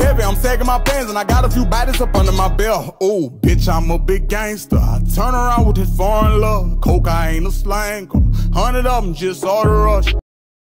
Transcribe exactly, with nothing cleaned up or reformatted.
heavy, I'm sagging my pants, and I got a few bodies up under my belt. Oh, bitch, I'm a big gangster. I turn around with this foreign love. Coke, I ain't a slanker. Hundred of them just all the rush.